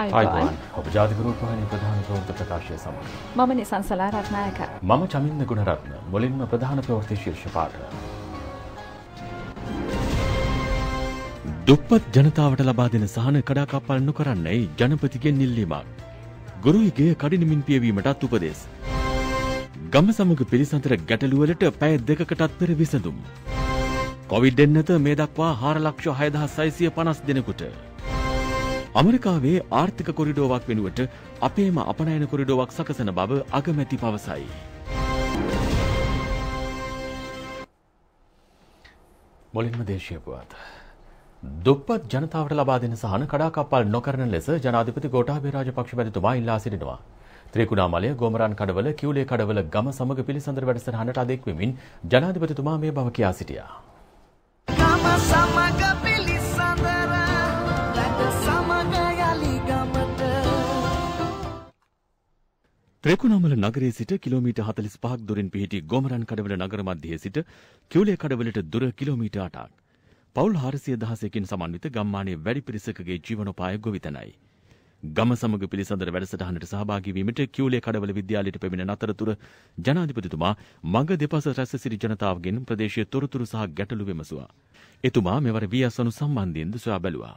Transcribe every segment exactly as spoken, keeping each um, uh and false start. मम निसान सलारत्नायक मम चमिन्न गुणरत्न मुलिन्म प्रधान प्रवृत्ति शीर्ष पाठ दुप्पत जनतावट लबा देन सहन कड़ा कापालनु करन्नै जनपतिगे निल्लीमाग गुरुहिगे कडिनमिन पियवीमटත් උපදෙස් ගම සමග පිළිසඳර ගැටළු වලට පැය දෙකකටත් පෙර විසඳුම් කොවිඩ් එන්නත මේ දක්වා चार लाख छह हज़ार छह सौ पचास දිනකට ඇමරිකාවේ ආර්ථික කොරිඩෝවක් වෙනුවට අපේම අපනයන කොරිඩෝවක් සකසන බව අගමැති පවසයි. මොලින්ම දේශීය පුවත් දුප්පත් ජනතාවට ලබා දෙන සහන කඩාකප්පල් නොකරන ලෙස ජනාධිපති ගෝඨාභය රාජපක්ෂ මැතිතුමා ඉල්ලා සිටිනවා. ත්‍රිකුණාමලය ගෝමරාන් කඩවල කිවුලේ කඩවල ගම සමග පිළිසඳර වැඩසටහනට අදෙක් වෙමින් ජනාධිපතිතුමා මේ බව කියා සිටියා. ගම සමග පිළිසඳර වැඩ සමග යලි ගමට ත්‍රිකුණාමල නගරයේ සිට කිලෝමීටර් पैंतालीस දුරින් පිහිටි ගෝමරාන් කඩවල නගර මැදයේ සිට කිවුලේ කඩවලට දුර කිලෝමීටර් आठ පවුල් चार सौ दस කින් සමන්විත ගම්මානයේ වැඩි පිරිසකගේ ජීවනෝපාය ගොවිතැනයි. ගම සමග පිළිසඳර වැඩසටහනට සහභාගී වීමට කියුලේ කඩවල විද්‍යාලයට පැමිණෙන අතරතුර ජනාධිපතිතුමා මඟ දෙපස රැස් සිටි ජනතාවගෙන් ප්‍රදේශීය තොරතුරු සහ ගැටලු විමසුවා. එතුමා මෙවර වී ඇස් අනු සම්බන්ධයෙන් ද සොයා බැලුවා.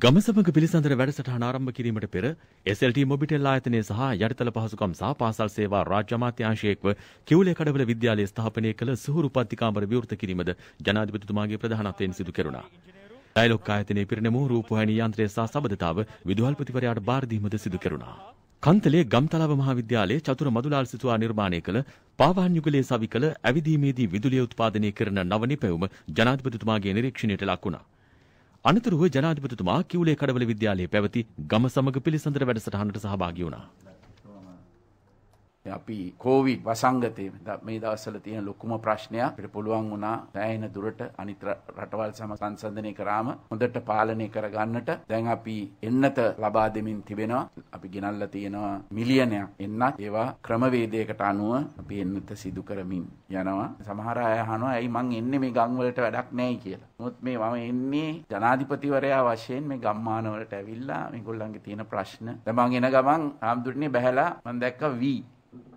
ගම සමග පිළිසඳර වැඩසටහන ආරම්භ කිරීමට පෙර S L T මොබිටෙල් ආයතනය සහ යටිතල පහසුකම් සහ පාසල් සේවා රාජ්‍ය අමාත්‍යාංශය එක්ව කිවුලේ කඩවල විද්‍යාලය ස්ථාපනය කළ සුහුරු පත්තිකාමර විවෘත කිරීමද ජනාධිපතිතුමාගේ ප්‍රධානත්වයෙන් සිදු කෙරුණා. ඩයලොග් ආයතනයේ පිරිනැමූ රූපවාහිනී යන්ත්‍රය සහ සබඳතාව විදුහල්පතිවරයාට බාර දීමද සිදු කෙරුණා. කන්තලේ ගම්තලාව මහාවිද්‍යාලයේ චතුර මදුලාල් සිතුවා නිර්මාණය කළ පාවාන් යුගලයේ සවිකල ඇවිදීමේදී විදුලිය උත්පාදනය කරන නව නිපැයුම ජනාධිපතිතුමාගේ නිරීක්ෂණයට ලක් වුණා. අනතුරුව ජනාධිපතිතුමා කිවුලේ කඩවල විද්‍යාලයේ පැවති ගම සමග පිළිසඳර වැඩසටහනට සහභාගී වුණා. අපි කොවිඩ් වසංගතයේ මේ දවස්වල තියෙන ලොකුම ප්‍රශ්නය අපිට පුළුවන් වුණා සෑහෙන දුරට අනිත් රටවල් සමග සංසන්දනය කරාම හොඳට පාලනය කරගන්නට. දැන් අපි එන්නත ලබා දෙමින් තිබෙනවා. අපි ගෙනල්ලා තියෙනවා මිලියනයක් එන්නත්. ඒවා ක්‍රමවේදයකට අනුව අපි එන්නත සිදු කරමින් යනවා. සමහර අය අහනවා ඇයි මං එන්නේ මේ ගම් වලට වැඩක් නැහැ කියලා. මොකද මේ මම එන්නේ ජනාධිපතිවරයා වශයෙන් මේ ගම්මාන වලට ඇවිල්ලා මේගොල්ලන්ගේ තියෙන ප්‍රශ්න. දැන් මං එන ගමන් ආම්දුරනේ බැහැලා මං දැක්කා වී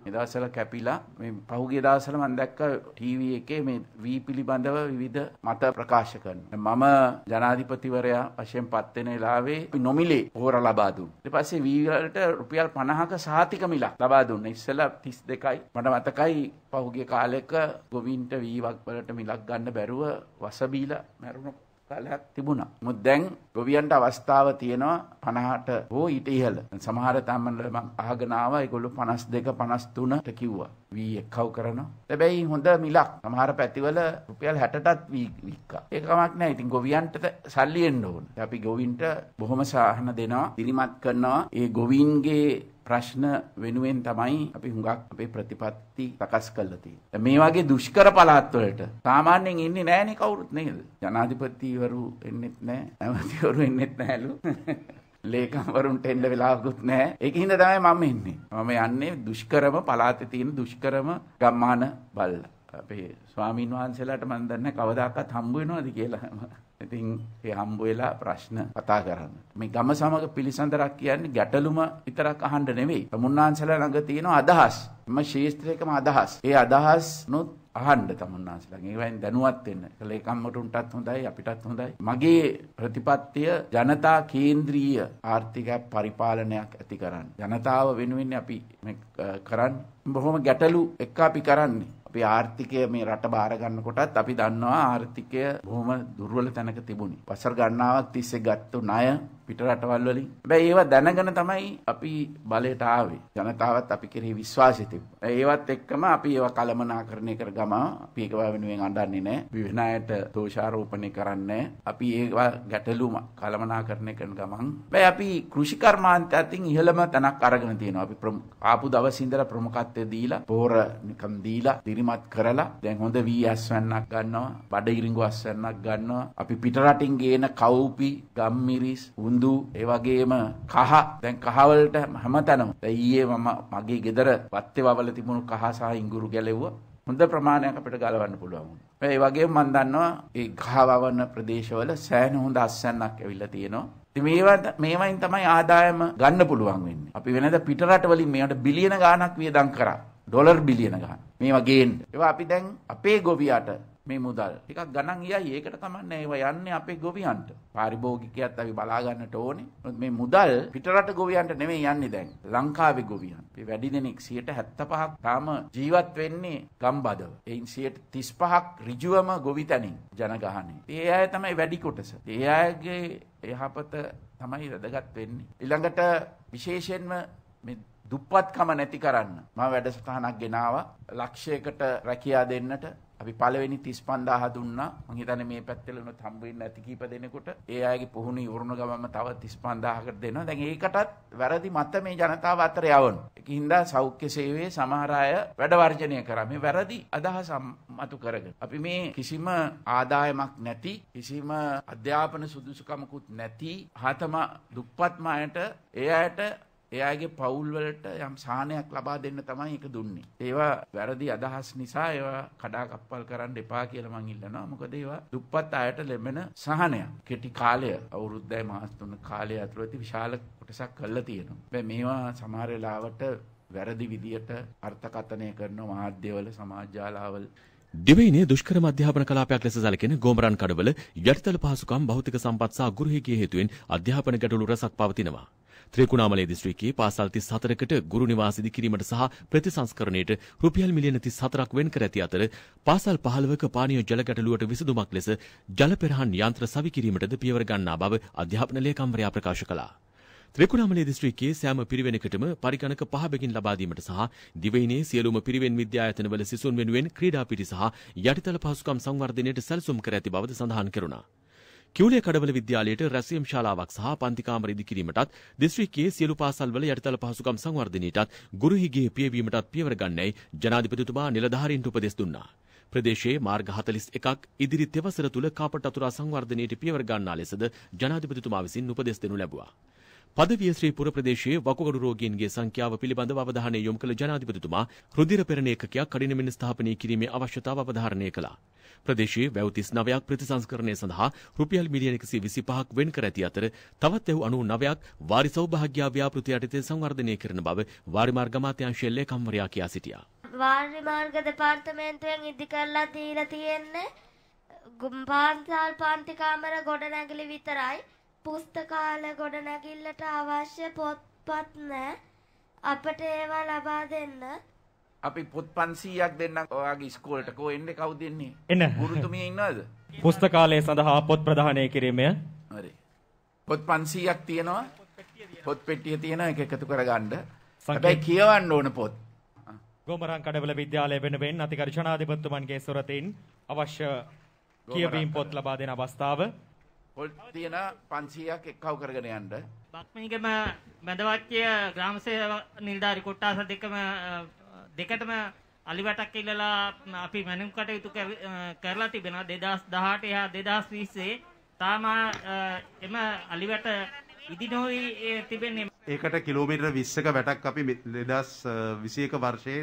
මේ දවස්වල කැපිලා මේ පහුගිය දවස්වල මම දැක්කා ටීවී එකේ මේ වී පිළිබඳව විවිධ මත ප්‍රකාශ කරනවා. මම ජනාධිපතිවරයා වශයෙන් පත් වෙන වෙලාවේ නොමිලේ හොර ලබා දුන්නා. ඊට පස්සේ වී වලට රුපියල් පනහක සහතික මිලක් ලබා දුන්නා. ඉස්සෙල්ලා තිස් දෙකයි මට මතකයි පහුගිය කාලෙක ගොවින්ට වීවක් වලට මිලක් ගන්න බැරුව වස බීලා මැරුණ කාලයක් තිබුණා. මොකද දැන් ගොවියන්ට අවස්ථාව තියෙනවා පනහට හෝ ඊට ඉහළ. සමහර තමන්වල මම අහගෙන ආවා ඒගොල්ලෝ පනස් දෙක පනස් තුනට කිව්වා. වී එකව කරනවා. හැබැයි හොඳ මිලක්. සමහර පැතිවල රුපියල් හැටටත් වී වික්කා. ඒක කමක් නැහැ. ඉතින් ගොවියන්ට සල්ලි එන්න ඕන. අපි ගොවින්ට බොහොම සාහන දෙනවා. දිරිමත් කරනවා. ඒ ගොවින්ගේ ප්‍රශ්න වෙනුවෙන් තමයි අපි හුඟක් අපේ ප්‍රතිපත්ති සකස් කරලා තියෙන්නේ. මේ වගේ දුෂ්කර පළාත් වලට සාමාන්‍යයෙන් ඉන්නේ නැහනේ කවුරුත් නේද? ජනාධිපතිවරු එන්නෙත් නැහැ, ඇමතිවරු එන්නෙත් නැහැලු. ලේකම්වරුන්ට එන්න වෙලාවකුත් නැහැ. ඒකින්ද තමයි මම එන්නේ. මම යන්නේ දුෂ්කරම පළාතේ තියෙන දුෂ්කරම ගම්මාන බල්ලා. අපේ ස්වාමින් වහන්සේලාට මම දන්නේ කවදාකවත් හම්බ වෙනවද කියලා. हम्बेला प्रश्न कथा कर गम सामग पिलिसंदरा ගැටලුම විතරක් අහන්න නෙවෙයි තමුන්නාන්සලා ළඟ තියෙන අදහස් මේ ශාස්ත්‍රයකම අදහස් ඒ අදහස් නොත් අහන්න තමුන්නාන්සලා ඒ වයින් දැනුවත් වෙන්න ඒකල එකම්මටුන්ටත් හොඳයි අපිටත් හොඳයි මගේ ප්‍රතිපත්තිය ජනතා කේන්ද්‍රීය ආර්ථික පරිපාලනයක් ඇති කරන්න ජනතාව වෙනුවෙන් අපි මේ කරන්නේ බොහොම ගැටලු එක්ක අපි කරන්නේ අපි ආර්ථිකය මේ රට බාර ගන්නකොටත් අපි දන්නවා ආර්ථිකය බොහොම දුර්වල තැනක තිබුණි වසර ගණනාවක් තිස්සේ ගත්ත ණය පිට රටවල් වලින් හැබැයි ඒවා දැනගෙන තමයි අපි බලයට ආවේ ජනතාවත් අපි කෙරෙහි විශ්වාසය තිබුණා ඒවත් එක්කම අපි ඒවා කළමනාකරණය කර ගම අපි ඒකව වෙනුවෙන් අඬන්නේ නැහැ විවිධ අයට දෝෂාරෝපණය කරන්නේ අපි ඒවා ගැටලුම කළමනාකරණය කරන ගමන් හැබැයි අපි කෘෂි කර්මාන්තය අතින් ඉහළම තැනක් අරගෙන තියෙනවා අපි ආපු දවස් ඉඳලා ප්‍රමුඛත්වය දීලා පොර නිකම් දීලා මත් කරලා දැන් හොඳ වී අස්වැන්නක් ගන්නවා බඩ ඉරිඟු අස්වැන්නක් ගන්නවා අපි පිටරටින් ගේන කව්පි ගම්මිරිස් උඳු ඒ වගේම කහ දැන් කහ වලට හැමතැනම දැන් ඊයේ මම මගේ ගෙදර වත්තේ වවල තිබුණු කහ සහ ඉඟුරු ගැලෙව්වා හොඳ ප්‍රමාණයක් අපිට ගලවන්න පුළුවන් වුණා ඒ වගේම මම දන්නවා ඒ කහ වවන ප්‍රදේශවල සෑහෙන හොඳ අස්වැන්නක් ඇවිල්ලා තියෙනවා මේවා මේවායින් තමයි ආදායම ගන්න පුළුවන් වෙන්නේ අපි වෙනද පිටරට වලින් මේවට බිලියන ගාණක් වියදම් කරා ඩොලර් බිලියන ගාණක් මේ වගේන් ඒවා අපි දැන් අපේ ගොවියට මේ මුදල් ටිකක් ගණන් ගියයි ඒකට කමන්නේ ඒවා යන්නේ අපේ ගොවියන්ට පාරිභෝගිකයත් අපි බලා ගන්නට ඕනේ මේ මුදල් පිටරට ගොවියන්ට නෙමෙයි යන්නේ දැන් ලංකාවේ ගොවියන් මේ වැඩි දෙනෙක් සියයට හැත්තෑ පහක් තාම ජීවත් වෙන්නේ ගම්බදව එයින් සියයට තිස් පහක් ඍජුවම ගොවිතැනින් ජනගහනය ඒ අය තමයි වැඩි කොටස ඒ අයගේ යහපත තමයි වැදගත් වෙන්නේ ඊළඟට විශේෂයෙන්ම මේ දුප්පත්කම නැති කරන්න මම වැඩසටහනක් ගෙනාවා ලක්ෂයකට රැකියා දෙන්නට අපි පළවෙනි තිස් පන්දාහ දුන්නා මම හිතන්නේ මේ පැත්තෙල උනත් හම්බ වෙන්නේ නැති කීප දෙනෙකුට ඒ අයගේ පුහුණු ඉවරන ගමන්ම තව තිස් පන්දාහකට දෙනවා දැන් ඒකටත් වැරදි මත මේ ජනතාව අතර යවනවා ඒකින්ද සෞඛ්‍ය සේවයේ සමහර අය වැඩ වර්ජනය කරා මේ වැරදි අදහස මතු කරගෙන අපි මේ කිසිම ආදායමක් නැති කිසිම අධ්‍යාපන සුදුසුකමකුත් නැති හතම දුප්පත්ම අයට ඒ අයට එයාගේ පවුල් වලට යම් සාහනයක් ලබා දෙන්න තමයි ඒක දුන්නේ. ඒවා වැරදි අදහස් නිසා ඒවා කඩා කප්පල් කරන්න එපා කියලා මං ඉල්ලනවා. මොකද ඒවා දුප්පත් අයට ලැබෙන සාහනයක්. කෙටි කාලය අවුරුද්දයි මාස තුන කාලය ඇතුළත විශාල කොටසක් කළා තියෙනවා. හැබැයි මේවා සමහර වෙලාවට වැරදි විදියට අර්ථකථනය කරන මාධ්‍යවල සමාජ ජාලාවල දිවයිනේ දුෂ්කරම අධ්‍යාපන කලාපයක් ලෙස සැලකෙන ගෝමරන් කඩවල යටිතල පහසුකම් භෞතික සම්පත් සහ ගෘහකීය හේතුවෙන් අධ්‍යාපන ගැටලු රසක් පවතිනවා. त्रिकुणामलय දිස්ත්‍රික්කයේ පාසල් තිස් හතරකට ගුරු නිවාස ඉදි කිරීමට සහ ප්‍රතිසංස්කරණයට රුපියල් මිලියන තිස් හතරක් වෙන් කර ඇති අතර පාසල් පහළොවක පානීය ජල ගැටලුවට විසඳුමක් ලෙස ජල පෙරහන් යන්ත්‍ර සවි කිරීමටද පියවර ගන්නා බව අධ්‍යාපන ලේකම්වරයා ප්‍රකාශ කළා. त्रिकुणामलय දිස්ත්‍රික්කයේ සෑම පිරිවෙනකටම පරිගණක පහ බෙකින් ලබා දීමට සහ දිවයිනේ සියලුම පිරිවෙන් විද්‍යායතනවල සිසුන් වෙනුවෙන් ක්‍රීඩා පිටි සහ යටිතල පහසුකම් සංවර්ධනයට සැලසුම් කර ඇති බවද සඳහන් කෙරුණා. කිවුලේ කඩවල විද්‍යාලයට රැසියම් ශාලාවක් සහ පන්ති කාමර ඉදි කිරීමටත් දිස්ත්‍රික්කයේ සියලු පාසල්වල යටිතල පහසුකම් සංවර්ධනයටත් ගුරු හිගේ පියවීමටත් පියවර ගන්නයි ජනාධිපතිතුමා නිලධාරීන්ට උපදෙස් දුන්නා. ප්‍රදේශයේ මාර්ග හතළිස් එකක් ඉදිරි තෙවසර තුල කාපට අතුරු සංවර්ධනයට පියවර ගන්නා ලෙසද ජනාධිපතිතුමා විසින් උපදෙස් දෙනු ලැබුවා. පදවිය ශ්‍රී පුර ප්‍රදේශයේ වකුගඩු රෝගීන්ගේ සංඛ්‍යාව පිළිබඳව අවධානය යොමු කළ ජනාධිපතිතුමා රුධිර පෙරණ ඒකකයක් කඩිනමින් ස්ථාපනය කිරීමේ අවශ්‍යතාව අවධාරණය කළා. ප්‍රදේශයේ වැව් තිස් නවයක් ප්‍රතිසංස්කරණය සඳහා රුපියල් මිලියන එකසිය විසිපහක් වෙන් කර ඇති අතර තවත් වැව් අනූ නවයක් වාරි සෞභාග්‍ය ව්‍යාපෘති යටතේ සංවර්ධනය කරන බව වාරි මාර්ග අමාත්‍යාංශයේ ලේකම්වරයා කියා සිටියා. වාරි මාර්ග දෙපාර්තමේන්තුවෙන් ඉදි කරලා දීලා තියෙන්නේ ගුම්පාන්සල් පාන්ති කාමර ගොඩනැගිලි විතරයි. පුස්තකාල ගොඩනැගිල්ලට අවශ්‍ය පොත්පත් නැහැ. අපට ඒවා ලබා දෙන්න. අපි පොත් පන්සීයක් දෙන්න ඔයාගේ ඉස්කෝලේට කෝ එන්නේ කවුද එන්නේ? එන ගුරුතුමිය ඉන්නවද? පුස්තකාලය සඳහා පොත් ප්‍රදානය කිරීමය. හරි. පොත් පන්සීයක් තියෙනවා. පොත් පෙට්ටිය තියෙනවා ඒක එකතු කරගන්න. හැබැයි කියවන්න ඕන පොත්. ගෝමරන් කඩවල විද්‍යාලය වෙනුවෙන් අතිගරු ජනාධිපතිතුමන්ගේ සොරතින් අවශ්‍ය කියවීම් පොත් ලබා දෙන අවස්ථාව පොල්තියන පන්සීයක් එක්කව කරගෙන යන්න. බක්මීගම මැදවත්ය ග්‍රාම සේවා නිලධාරි කොට්ටාස දෙකම දෙකටම අලිවැටක් ඉල්ලලා අපි මැනුම් කටයුතු කරලා තිබෙනවා දෙදාස් දහඅට එහා දෙදාස් විස්සේ තාම එම අලිවැට ඉදි නොවි තිබෙන්නේ. ඒකට කිලෝමීටර් විස්සක වැටක් අපි දෙදාස් විසිඑක වර්ෂයේ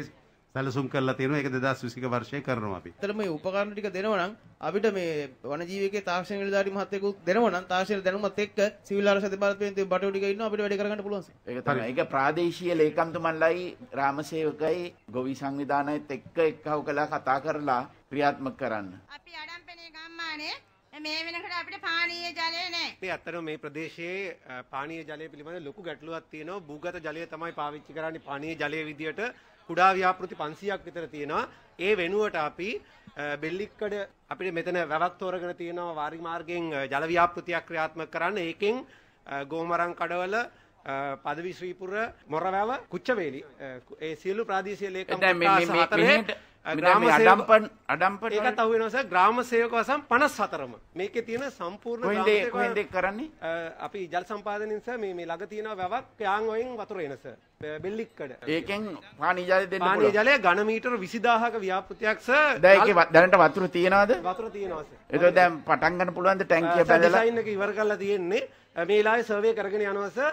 සැලසුම් කරලා තියෙනවා. ඒක දෙදාස් විසික වර්ෂයේ කරනවා අපි. ඇත්තටම මේ උපකරණ ටික දෙනවා නම් අපිට මේ වනජීවිකයේ තාක්ෂණ නිලධාරී මහත්තයෙකුත් දෙනවා නම් තාක්ෂණ දැනුමත් එක්ක සිවිල් ආරක්ෂක දෙපාර්තමේන්තුවේ බටු ටික ඉන්නවා අපිට වැඩ කරගන්න පුළුවන් සර්. ඒක තමයි. ඒක ප්‍රාදේශීය ලේකම්තුමන්ලයි රාමසේවකයි ගොවි සංවිධානයත් එක්ක එක්කව කළා කතා කරලා ක්‍රියාත්මක කරන්න. අපි ආඩම්පනේ ගම්මානේ මේ වෙනකොට අපිට පානීය ජලය නැහැ. ඉතින් ඇත්තටම මේ ප්‍රදේශයේ පානීය ජලය පිළිබඳ ලොකු ගැටලුවක් තියෙනවා. භූගත ජලය තමයි පාවිච්චි කරන්නේ පානීය ජලය විදියට. කුඩා ව්‍යාපෘති පන්සියයක් විතර තියෙනවා. ඒ වෙනුවට අපි බෙල්ලික්කඩ අපිට මෙතන වැවක් තෝරගෙන තියෙනවා වාරික මාර්ගයෙන් ජල ව්‍යාපෘතියක් ක්‍රියාත්මක කරන්න. ඒකෙන් ගෝමරන් කඩවල පදවි ශ්‍රීපුර මොරවැව කුච්චවේලි ඒ සියලු ප්‍රාදේශීය ලේකම් ග්‍රාම අඩම්පන් අඩම්පන් එකත් අහු වෙනවා සර්. ග්‍රාම සේවක වසම් පනස් හතරම මේකේ තියෙන සම්පූර්ණ කොහෙන්ද කොහෙන්ද කරන්නේ? අපි ජල සම්පාදනයෙන් සර් මේ මේ ළඟ තියෙන වැවක් යාන් වයින් වතුර එන සර් බෙල්ලික්කඩ. ඒකෙන් පානීය ජලය දෙන්න පුළුවන්. පානීය ජලය ඝන මීටර විසිදාහක ව්‍යාපෘතියක් සර්. දැන් ඒකේ දැනට වතුර තියනවද? වතුර තියනවා සර්. ඒක දැන් පටන් ගන්න පුළුවන්ද ටැංකිය බැලලා? ඩිසයින් එක ඉවර කරලා තියෙන්නේ. මේ වෙලාවේ සර්වේ කරගෙන යනවා සර්.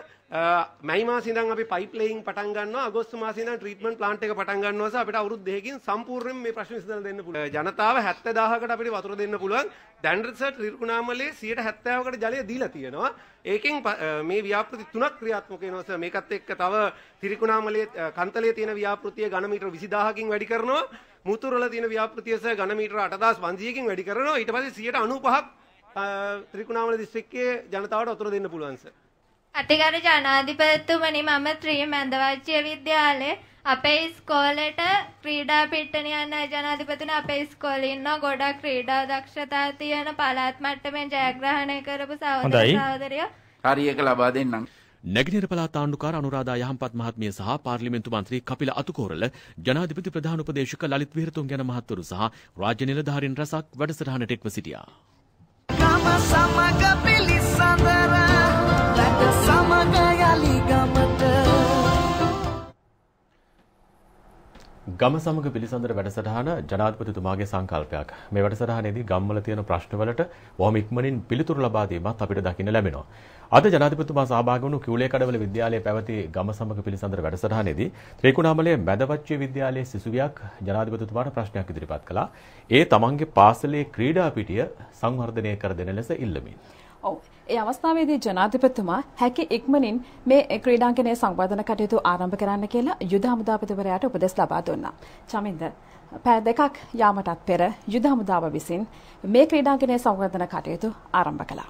මැයි මාසේ ඉඳන් අපි පයිප් ලේයින් පටන් ගන්නවා. අගෝස්තු මාසේ ඉඳන් ට්‍රීට්මන්ට් ප්ලාන්ට් එක පටන් ගන්නවා සර්. අපිට අවුරුදු දෙකකින් සම්පූර්ණයෙන් මේ ප්‍රශ්න විසඳලා දෙන්න පුළුවන්. ජනතාව හැත්තෑ දහසකට අපිට වතුර දෙන්න පුළුවන්. දැන් සර් ත්‍රිකුණාමලයේ සියයට හැත්තෑවකට ජලය දීලා තියෙනවා. ඒකෙන් මේ ව්‍යාපෘති තුනක් ක්‍රියාත්මක වෙනවා සර්. මේකත් එක්ක තව ත්‍රිකුණාමලයේ කන්තලයේ තියෙන ව්‍යාපෘතිය ඝන මීටර විසිදාහකින් වැඩි කරනවා. මුතුරවල තියෙන ව්‍යාපෘතිය සර් ඝන මීටර අටදාස් පන්සියකින් වැඩි කරනවා. ඊට පස්සේ සියයට අනූපහක් ත්‍රිකුණාමල දිස්ත්‍රික්කයේ ජනතාවට වතුර දෙන්න පුළුවන් සර්. අතිගර ජනාධිපතිතුමනි, මම ත්‍රිමන්දවාච්‍ය විද්‍යාලයේ අපේ ඉස්කෝලේට ක්‍රීඩා පිට්ටනිය යන ජනාධිපතිතුමනි, අපේ ඉස්කෝලේ ඉන්න ගොඩක් ක්‍රීඩා දක්ෂතා තියෙන පළාත් මට්ටමේ ජයග්‍රහණය කරපු සහෝදර සහෝදරියෝ හරි එක ලබා දෙන්නම්. නැගෙනහිර පළාත් ආණ්ඩුකාර අනුරාධා යහම්පත් මහත්මිය සහ පාර්ලිමේන්තු මන්ත්‍රී කපිල අතුකෝරළ, ජනාධිපති ප්‍රධාන උපදේශක ලලිත් විහෙරතුංග යන මහත්වරු සහ රාජ්‍ය නිලධාරීන් රැසක් වැඩසටහනට එක්ව සිටියා. ගම සමග පිලිසඳර ගම සමග පිළිසඳර වැඩසටහන ජනාධිපතිතුමාගේ සංකල්පයක්. මේ වැඩසටහනේදී ගම්වල තියෙන ප්‍රශ්නවලට බොහොම ඉක්මනින් පිළිතුරු ලබා දීමත් අපිට දකින්න ලැබෙනවා. අද ජනාධිපතිතුමා සහභාගී වුණු කිවුලේ කඩවල විද්‍යාලයේ පැවති ගම සමග පිළිසඳර වැඩසටහනේදී ත්‍රිකුණාමලයේ මැදවච්චිය විද්‍යාලයේ සිසුවියක් ජනාධිපතිතුමාට ප්‍රශ්නයක් ඉදිරිපත් කළා. ඒ තමන්ගේ පාසලේ ක්‍රීඩා පිටිය සංවර්ධනය කර දෙන ලෙස ඉල්ලමින්. ඔව්, ඒ අවස්ථාවේදී ජනාධිපතිතුමා හැකි ඉක්මනින් මේ ක්‍රීඩාංගණයේ සංවර්ධන කටයුතු ආරම්භ කරන්න කියලා යුද හමුදාපතිවරයාට උපදෙස් ලබා දුන්නා. චමින්ද, පැය දෙකක් යාමටත් පෙර යුද හමුදාව විසින් මේ ක්‍රීඩාංගණයේ සංවර්ධන කටයුතු ආරම්භ කළා.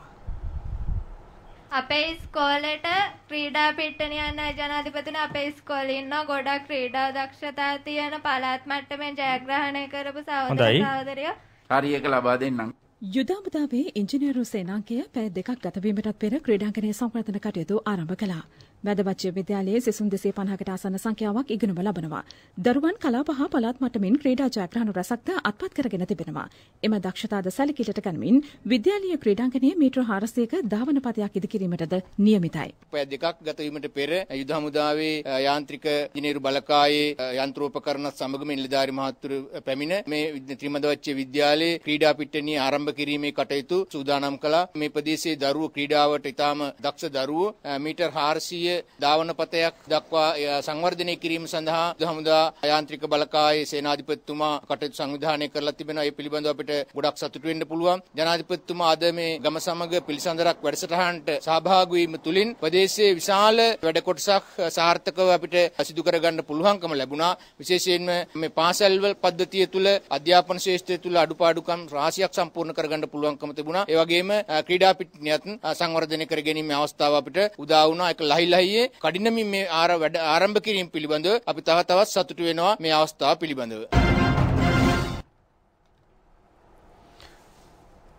අපේ ඉස්කෝලේට ක්‍රීඩා පිට්ටනිය යන ජනාධිපතිතුමනි, අපේ ඉස්කෝලේ ඉන්න ගොඩක් ක්‍රීඩා දක්ෂතා තියෙන පළාත් මට්ටමේ ජයග්‍රහණය කරපු සහෝදර සහෝදරියෝ හරි එක ලබා දෙන්නම්. යුදමුදාවේ ඉංජිනේරු සේනාංකය පැය දෙකක් ගතවීමටත් පෙර ක්‍රීඩාංගණයේ සංවර්ධන කටයුතු ආරම්භ කළා. මැදවච්චිය විද්‍යාලයේ සිසුන් දෙසිය පනහකට ආසන්න සංඛ්‍යාවක් ඉගෙනුම ලබනවා. දරුවන් කලාප හා පළාත් මට්ටමින් ක්‍රීඩා ජයග්‍රහණ රැසක්ද අත්පත් කරගෙන තිබෙනවා. එම දක්ෂතාද සැලකිල්ලට ගනිමින් විද්‍යාලීය ක්‍රීඩාංගණයේ මීටර හාරසියක ධාවන පදයක් ඉදිකිරීමටද නියමිතයි. පැය දෙකක් ගතවීමට පෙර යුද හමුදාවේ යාන්ත්‍රික ඉංජිනේරු බලකායේ යන්ත්‍රෝපකරණ සමගම නිලධාරී මහත්වරු පැමිණ මේ ත්‍රිමන්දවච්චිය විද්‍යාලයේ ක්‍රීඩා පිට්ටනිය ආරම්භ කිරීමේ කටයුතු සූදානම් කළා. මේ ප්‍රදේශයේ දරුවෝ ක්‍රීඩාවට ඉතාම දක්ෂ දරුවෝ මීටර් හාරසිය ධාවනපතයක් දක්වා සංවර්ධනය කිරීම සඳහා හමුදා යාන්ත්‍රික බලකායේ සේනාධිපතිතුමා කටයුතු සංවිධානය කරලා තිබෙනවා. ඒ පිළිබඳව අපිට ගොඩක් සතුටු වෙන්න පුළුවන්. ජනාධිපතිතුමා අද මේ ගම සමග පිළිසඳරක් වැඩසටහනට සහභාගී වීම තුළින් ප්‍රදේශයේ විශාල වැඩ කොටසක් සාර්ථකව අපිට සිදු කරගන්න පුළුවන්කම ලැබුණා. විශේෂයෙන්ම මේ පාසල්වල පද්ධතිය තුළ අධ්‍යාපන ශාස්ත්‍රය තුළ අඩුපාඩුකම් රාශියක් සම්පූර්ණ කරගන්න පුළුවන්කම තිබුණා. ඒ වගේම ක්‍රීඩා පිට්ටනියත් සංවර්ධනය කර ගැනීමේ අවස්ථාව අපිට උදා වුණා. ඒක ලහි ලහියේ කඩිනමින් මේ වැඩ ආරම්භ කිරීම පිළිබඳව අපි තව තවත් සතුටු වෙනවා මේ අවස්ථාව පිළිබඳව.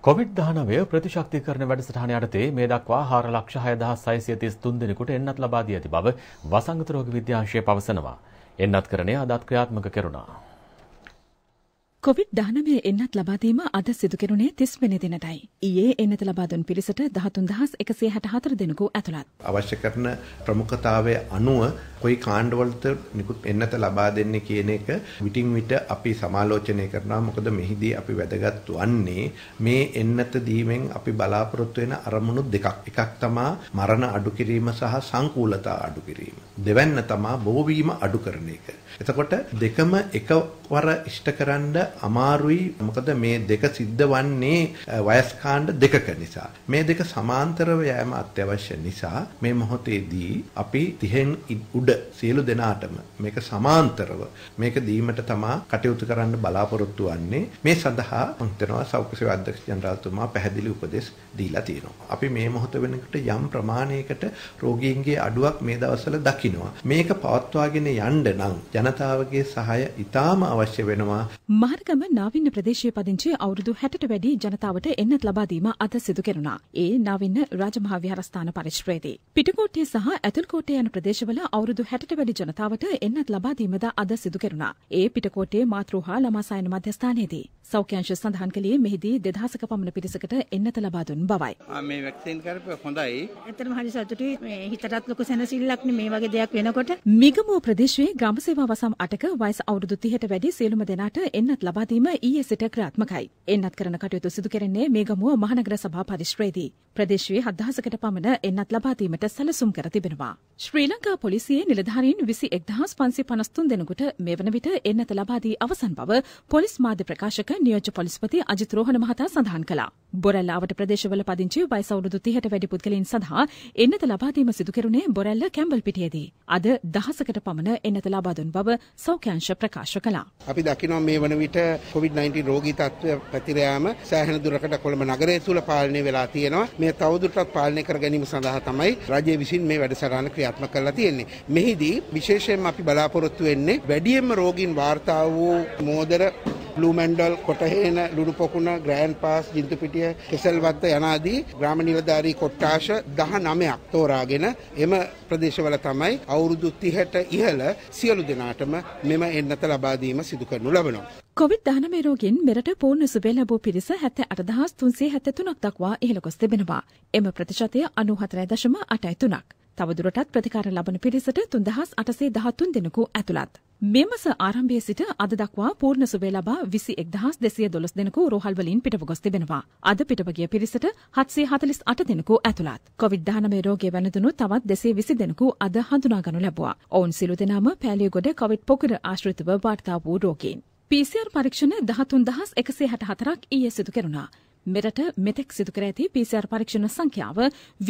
කොවිඩ් දහනවය ප්‍රතිශක්තිකරණ වැඩසටහන යටතේ මේ දක්වා හාර ලක්ෂ හයදාස් සයසිය තිස් තුන් දෙනෙකුට එන්නත් ලබා දී ඇති බව වසංගත රෝග විද්‍යාංශය පවසනවා. එන්නත්කරණය අදත් ක්‍රියාත්මක කෙරුණා. කොවිඩ් දහනවය එන්නත් ලබාදීම අද සිදුකෙරුණේ තිස් වෙනි දිනටයි. ඊයේ එන්නත ලබාදුන් පිරිසට දහතුන් දහස් එකසිය හැටහතර දෙනෙකු ඇතුළත්. අවශ්‍ය කරන ප්‍රමුඛතාවය අනුව කොයි කාණ්ඩවලට නිකුත් වෙන්නත ලබා දෙන්නේ කියන එක විටින් විට අපි සමාලෝචනය කරනවා. මොකද මෙහිදී අපි වැදගත් වන්නේ මේ එන්නත දීමෙන් අපි බලාපොරොත්තු වෙන අරමුණු දෙකක්. එකක් තමයි මරණ අඩු කිරීම සහ සංකූලතා අඩු කිරීම. දෙවැන්න තමයි බොහෝවීම අඩු කරන එක. එතකොට දෙකම එකවර ඉෂ්ටකරන්න අමාරුයි. මොකද මේ දෙක සිද්ධ වන්නේ වයස් කාණ්ඩ දෙකක නිසා. මේ දෙක සමාන්තරව යෑම අත්‍යවශ්‍ය නිසා මේ මොහොතේදී අපි තිහෙන් උඩ සියලු දෙනාටම මේක සමාන්තරව මේක දීමට තමා කටයුතු කරන්න බලාපොරොත්තු වෙන්නේ. මේ සඳහා මම හිතනවා සෞඛ්‍ය සේවා අධ්‍යක්ෂ ජනරාල්තුමා පැහැදිලි උපදෙස් දීලා තියෙනවා. අපි මේ මොහොත වෙනකොට යම් ප්‍රමාණයකට රෝගීන්ගේ අඩුවක් මේ දවස්වල දකිනවා. මේක පවත්වාගෙන යන්න නම් ජනතාවගේ සහාය ඉතාම අවශ්‍ය වෙනවා. මාර්ගම නාවින්න ප්‍රදේශයේ පදිංචි අවුරුදු හැටට වැඩි ජනතාවට එන්නත් ලබා දීම අද සිදු කෙරුණා. ඒ නාවින්න රාජමහා විහාරස්ථාන පරිශ්‍රයේදී පිටුකෝට්ටේ සහ ඇතුල්කෝට්ටේ යන ප්‍රදේශවල අවුරුදු හැටට වැඩි ජනතාවට එන්නත් ලබා දීමද අද සිදු කෙරුණා. ඒ පිටුකෝට්ටේ මාතෘහා ළමාසයන මධ්‍යස්ථානයේදී සෞඛ්‍ය අංශ සඳහන් කළේ මෙහිදී දෙදහසක පමණ පිරිසකට එන්නත් ලබා දුන් බවයි. මේ වැක්සින් කරපුව හොඳයි. ඇත්තටම හරි සතුටුයි. මේ හිතටත් ලොකු සැනසෙල්ලක් නේ මේ වගේ දෙයක් වෙනකොට. මිගමෝ ප්‍රදේශයේ ග්‍රාම වසම් අටක වයස අවුරුදු තිහට වැඩි සියලුම දෙනාට එන්නත් ලබා දීම ඊයේ සිට ක්‍රියාත්මකයි. එන්නත් කරන කටයුතු සිදු කරන්නේ මේගමුව මහනගර සභා පරිශ්‍රයේදී. ප්‍රදේශයේ හත්දහසකට පමණ එන්නත් ලබා දීමට සැලසුම් කර තිබෙනවා. ශ්‍රී ලංකා පොලිසියේ නිලධාරීන් විසි එක් හාරසිය පනස් තුන් දෙනෙකුට මෙවන විට එන්නත ලබා දී අවසන් බව පොලිස් මාධ්‍ය ප්‍රකාශක නියෝජ්‍ය පොලිස්පති අජිත් රෝහණ මහතා සඳහන් කළා. බොරැල්ලාවට ප්‍රදේශවල පදිංචි වයස අවුරුදු තිහට වැඩි පුද්ගලයන් සඳහා එන්නත ලබා දීම සිදු කෙරුණේ බොරැල්ල කැම්බල් පිටියේදී. අද දහසකට පමණ එන්නත ලබා දුන් බව සෞඛ්‍යංශ ප්‍රකාශ කළා. අපි දකිනවා මේ වන විට කොවිඩ්-19 රෝගී තත්ත්වය පැතිර යාම සෑහෙන දුරකට කොළඹ නගරය තුළ පාලනය වෙලා තියෙනවා. මේ තවදුරටත් පාලනය කර ගැනීම සඳහා තමයි රජය විසින් මේ වැඩසටහන ක්‍රියාත්මක කරලා තියෙන්නේ. මෙහිදී විශේෂයෙන්ම අපි බලාපොරොත්තු වෙන්නේ වැඩියෙන්ම රෝගීන් වාර්තා වූ මෝදර ලුමෙන්ඩල් කොටහේන ලුණුපොකුණ ග්‍රෑන්ඩ් පාස් ජින්තුපිටිය කෙසල්වත්ත යනාදී ග්‍රාම නිලධාරී කොට්ටාෂ දහනමයක් තෝරාගෙන එම ප්‍රදේශවල තමයි අවුරුදු තිහට ඉහළ සියලු දෙනාටම මෙම එන්නත ලබා දීම සිදු කරනු ලබනවා. කොවිඩ්-19 රෝගීන් මෙරට පූර්ණ සුවය ලැබූ පිරිස හැත්තෑ අට දහස් තුන්සිය හැත්තෑ තුනක් දක්වා ඉහළ ගොස් තිබෙනවා. එම ප්‍රතිශතය අනූ හතරයි දශම අටයි තුනක්. තවදුරටත් ප්‍රතිකාර ලබන පිරිසට තුන් දහස් අටසිය දහතුන් දෙනෙකු ඇතුළත්. මෙමස ආරම්භයේ සිට අද දක්වා පූර්ණ සුවය ලබා විසි එක් දහස් දෙසිය දොළොස් දෙනෙකු රෝහල් වලින් පිටව ගොස් තිබෙනවා. අද පිටව ගිය පිරිසට හත්සිය හතළිස් අට දෙනෙකු ඇතුළත්. කොවිඩ්-19 රෝගයේ වැළඳුණු තවත් දෙසිය විසි දෙනෙකු අද හඳුනා ගනු ලැබුවා. ඔවුන් සියලු දෙනාම පෑලියගොඩ කොවිඩ් පොකුර ආශ්‍රිතව වාර්තා වූ රෝගීන්. පී සී ආර් පරීක්ෂණ දහතුන් දහස් එකසිය හැටහතරක් ඊයේ සිදු කෙරුණා. මෙරට මෙතෙක් සිදු කර ඇති පී සී ආර් පරීක්ෂණ සංඛ්‍යාව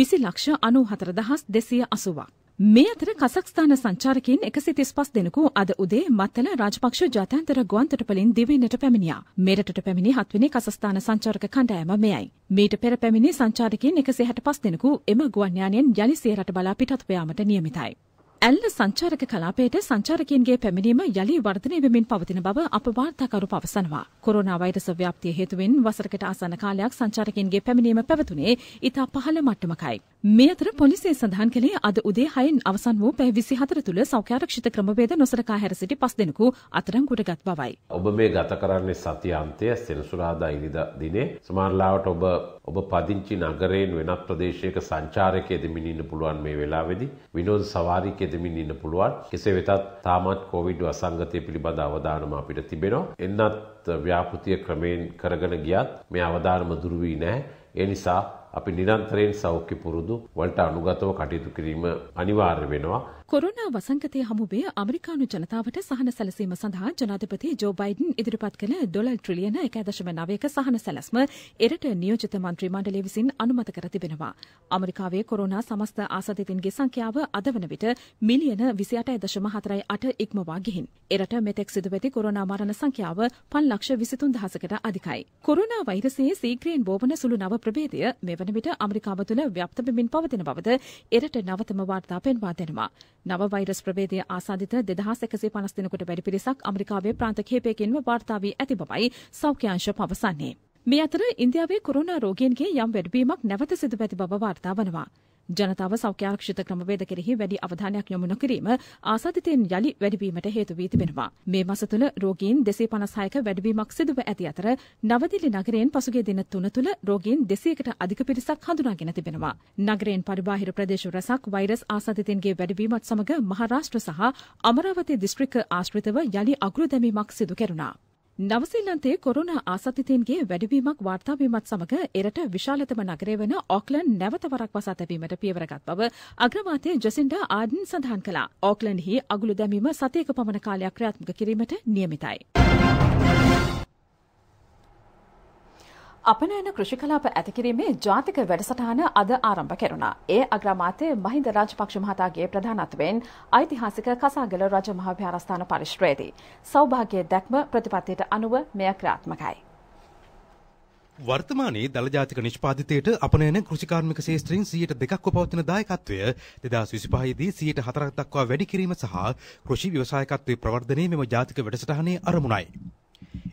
විසි ලක්ෂ අනූ හතර දහස් දෙසිය අසූවක්. මේ අතර කසක්ස්ථාන සංචාරකයන් එකසිය තිස්පස් දෙනෙකු අද උදේ මත්තල රාජපක්ෂ ජාත්‍යන්තර ගුවන්තොටුපළින් දිවයිනට පැමිණියා. මෙරටට පැමිණි හත්වෙනි කසක්ස්ථාන සංචාරක කණ්ඩායම මෙයයි. මීට පෙර පැමිණි සංචාරකයන් එකසිය හැටපස් දෙනෙකු එම ගුවන් යානයෙන් යලි සියරට බලා පිටත්ව යාමට නියමිතයි. ඇල්ල සංචාරක කලාපයට සංචාරකයන්ගේ පැමිණීම යලි වර්ධනය වෙමින් පවතින බව අප වාර්තාකරු පවසනවා. කොරෝනා වෛරස ව්‍යාප්තිය හේතුවෙන් වසරකට ආසන්න කාලයක් සංචාරකයන්ගේ පැමිණීම පැවතුනේ ඉතා පහළ මට්ටමකයි. මේ අතර පොලිසිය සඳහන් කළේ අද උදේ හයෙන් අවසන් වූ පැය විසි හතර තුළ සෞඛ්‍යාරක්ෂිත ක්‍රමවේද නොසලකා හැර සිටි පස් දෙනෙකු අත්අඩංගුවට ගත් බවයි. ඔබ මේ ගත කරන්නේ සති අන්තය සෙනසුරාදා ඉරිදා දිනේ. සමහරවිට ඔබ ඔබ පදිංචි නගරයෙන් වෙනත් ප්‍රදේශයක සංචාරකයේ දෙමින් ඉන්න පුළුවන්. මේ වෙලාවේදී විනෝද සවාරිකයේ දෙමින් ඉන්න පුළුවන්. කෙසේ වෙතත් තාමත් කොවිඩ් වසංගතය පිළිබඳ අවධානම අපිට තිබෙනවා. එන්නත් ව්‍යාපෘතිය ක්‍රමයෙන් කරගෙන ගියත් මේ අවධානම දුරු වී නැහැ. ඒ නිසා අපි නිරන්තරයෙන් සෞඛ්‍ය පුරුදු වලට අනුගතව කටයුතු කිරීම අනිවාර්ය වෙනවා. කොරෝනා වසංගතයේ හමුවේ ඇමරිකානු ජනතාවට සහන සැලසීම සඳහා ජනාධිපති ජෝ බයිඩන් ඉදිරිපත් කළ ඩොලර් ට්‍රිලියන එක දශම නවයක සහන සැලැස්ම එරට නියෝජිත මන්ත්‍රී මණ්ඩලය විසින් අනුමත කර තිබෙනවා. ඇමරිකාවේ කොරෝනා සමස්ත ආසාදිතින්ගේ සංඛ්‍යාව අද වන විට මිලියන විසි අටයි දශම හතර අට ඉක්මවා ගිහින් එරට මෙතෙක් සිදු වෙති කොරෝනා මරණ සංඛ්‍යාව පන්ලක්ෂ විසි තුන් දහසකට අධිකයි. කොරෝනා වෛරසයේ සීක්‍රයෙන් බෝවන සුළු නව ප්‍රභේදය මෙවන විට ඇමරිකාව තුළ ව්‍යාප්ත වෙමින් පවතින බවද එරට නවතම වාර්තා පෙන්වා දෙනවා. නව වෛරස් ප්‍රභේදය ආසාදිත දෙදහස් එකසිය පනස් දෙනෙකුට වැඩි පිරිසක් ඇමරිකාවේ ප්‍රාන්ත කිහිපයකින්ම වාර්තා වී ඇති බවයි සෞඛ්‍යාංශ පවසන්නේ. මේ අතර ඉන්දියාවේ කොරෝනා රෝගීන්ගේ යම් වැඩිවීමක් නැවත සිදු ඇති බව වාර්තා වනවා. ජනතාව සෞඛ්‍යාරක්ෂිත ක්‍රමවේද කෙරෙහි වැඩි අවධානයක් යොමු නොකිරීම ආසාදිතයින් යලි වැඩිවීමට හේතු වී තිබෙනවා. මේ මාස තුළ රෝගීන් දෙසිය පනස් හයක වැඩිවීමක් සිදුව ඇති අතර නවදිල්ලි නගරයෙන් පසුගිය දින තුන තුළ රෝගීන් දෙසියකට අධික පිරිසක් හඳුනාගෙන තිබෙනවා. නගරයෙන් පරිබාහිර ප්‍රදේශ රසක් වෛරස් ආසාදිතයින්ගේ වැඩිවීමත් සමග මහාරාෂ්ට්‍ර සහ අමරාවති දිස්ත්‍රික්ක ආශ්‍රිතව යලි අග්‍ර දැමීමක් සිදු කෙරුණා. නවසීලන්තයේ කොරෝනා ආසාදිතයින්ගේ වැඩිවීමක් වාර්තා වීමත් සමග එරට විශාලතම නගරය වන ඔක්ලන්ඩ් නැවත වරක් වසා තැබීමට පියවරගත් බව අග්‍රාමාත්‍ය ජසින්ඩා ආඩන් සඳහන් කළා. ඔක්ලන්ඩ්හි අගුළු දැමීම සතියක පමණ කාලයක් ක්‍රියාත්මක කිරීමට නියමිතයි. අපනයන කෘෂිකලාප ඇතිකිරීමේ ජාතික වැඩසටහන අද ආරම්භ කෙරුණා. ඒ අග්‍රාමාත්‍ය මහින්ද රාජපක්ෂ මහතාගේ ප්‍රධානත්වයෙන් ඓතිහාසික කසාගල රජ මහා විහාරස්ථාන පරිශ්‍රයේදී සෞභාග්‍ය දැක්ම ප්‍රතිපත්තියට අනුව මෙය ක්‍රියාත්මකයි. වර්තමානයේ දළ ජාතික නිෂ්පාදිතයට අපනයන කෘෂිකාර්මික ශේෂ්ත්‍රයෙන් සියයට දෙකක් පවතින දායකත්වය දෙදාස් විසිපහේ දී සියයට හතරක් දක්වා වැඩි කිරීම සහ කෘෂි ව්‍යවසායකත්වයේ ප්‍රවර්ධනයේ මෙම ජාතික වැඩසටහනේ අරමුණයි.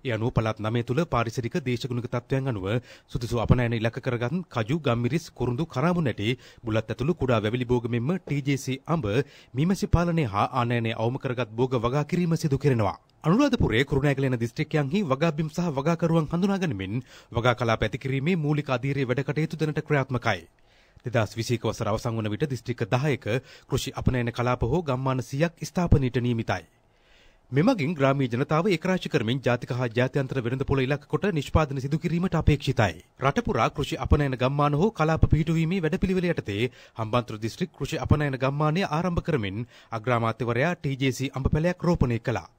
ඒ අනුව පළාත් නවය තුළ පාරිසරික දේශගුණික තත්ත්වයන් අනුව සුදුසු අපනයන ඉලක්ක කරගත් කජු, ගම්මිරිස්, කුරුඳු, කරාඹු නැටි, බුලත් ඇතුළු කුඩා වැවිලි භෝග මෙන්ම ටී ජේ සී අඹ, මීමැසි පාලනය හා ආනයනය අවම කරගත් භෝග වගා කිරීම සිදු කෙරෙනවා. අනුරාධපුරයේ කුරුණෑගලයන දිස්ත්‍රික්කයන්හි වගාබිම් සහ වගාකරුවන් හඳුනා ගැනීමෙන් වගා කලාප ඇති කිරීමේ මූලික අධීරයේ වැඩ කටයුතු දැනට ක්‍රියාත්මකයි. දෙදාස් විසික වසර අවසන් වන විට දිස්ත්‍රික්ක දහයක කෘෂි අපනයන කලාප හෝ ගම්මාන සියයක් ස්ථාපනයට නියමිතයි. මෙමගින් ග්‍රාමීය ජනතාව ඒකරාශී කරමින් ජාතික හා ජාත්‍යන්තර වෙළඳපොළ ඉලක්ක කොට නිෂ්පාදන සිදු කිරීමට අපේක්ෂිතයි. රට පුරා කෘෂි අපනයන ගම්මාන හෝ කලාප පිහිටුවීමේ වැඩපිළිවෙල යටතේ හම්බන්තොට දිස්ත්‍රික් කෘෂි අපනයන ගම්මානය ආරම්භ කරමින් අග්‍රාමාත්‍යවරයා ටී ජේ සී අඹ පැලයක් රෝපණය කළා.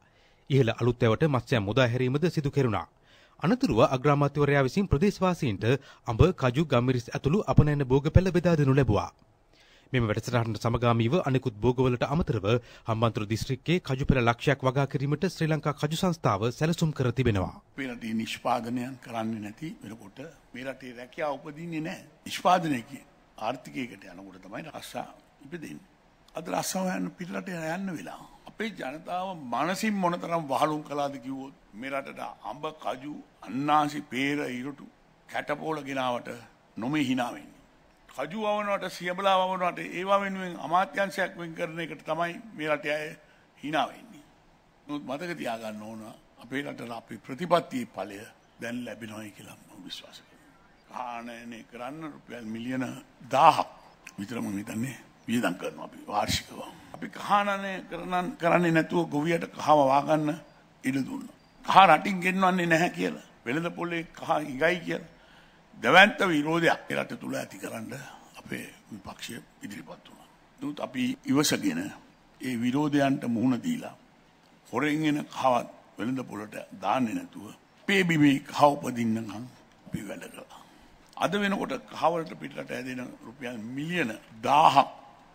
ඉහළ අලුත් ඇවට මත්ස්‍යයන් මුදා හැරීමද සිදු කෙරුණා. අනතුරුව අග්‍රාමාත්‍යවරයා විසින් ප්‍රදේශවාසීන්ට අඹ, කජු, ගම්මිරිස් ඇතුළු අපනයන භෝග පැල බෙදා දෙනු ලැබුවා. මෙම වැඩසටහනට සමගාමීව අනෙකුත් භෝගවලට අමතරව හම්බන්තොට දිස්ත්‍රික්කයේ කජු පෙළ ලක්ෂයක් වගා කිරීමට ශ්‍රී ලංකා කජු සංස්ථාව සැලසුම් කර තිබෙනවා. මේ රටේ නිෂ්පාදනයන් කරන්නේ නැති වෙනකොට මේ රටේ රැකියාව උපදින්නේ නැහැ. නිෂ්පාදනයේ ආර්ථිකයකට යනකොට තමයි රස්සා ඉපදෙන්නේ. අද රස්සාව යන පිටරට යන්න වෙලා අපේ ජනතාව මානසින් මොනතරම් වහලුම් කළාද කිව්වොත් මේ රටට අඹ, කජු, අන්නාසි, පෙර, ඉරටු කැටපෝල ගෙනාවට නොමේ hina වෙන්නේ. කජු වවනට, සියඹලා වවනට ඒවා වෙනුවෙන් අමාත්‍යංශයක් වෙන් කරන එකට තමයි මේ රටේ අය hina වෙන්නේ. නමුත් මතක තියාගන්න ඕන අපේ රටට අපේ ප්‍රතිපත්තියේ ඵලය දැන් ලැබෙනවායි කියලා මම විශ්වාස කරනවා. ආනයනය කරන්න රුපියල් මිලියන දහයක් විතර මම හිතන්නේ වියදම් කරනවා අපි වාර්ෂිකව. අපි කහානනය කරන කරන්නේ නැතුව ගොවියට කහව වාගන්න ඉඩ දුන්නා. කහ රටින් ගෙන්නන්නේ නැහැ කියලා. වෙළඳපොලේ කහ ඉගයි කියලා. දෙවන්ත විරෝධයක් රට තුල ඇතිකරන අපේ විපක්ෂය ඉදිරිපත් වුණා. නමුත් අපි ඉවසගෙන ඒ විරෝධයන්ට මුහුණ දීලා හොරෙන් එන කවත් වෙළඳ පොළට දාන්නේ නැතුව පේබිමේ කහ උපදින්නනම් අපි වැඩ කළා. අද වෙනකොට කහවලට පිටරට ඇදෙන රුපියල් මිලියන දහයක්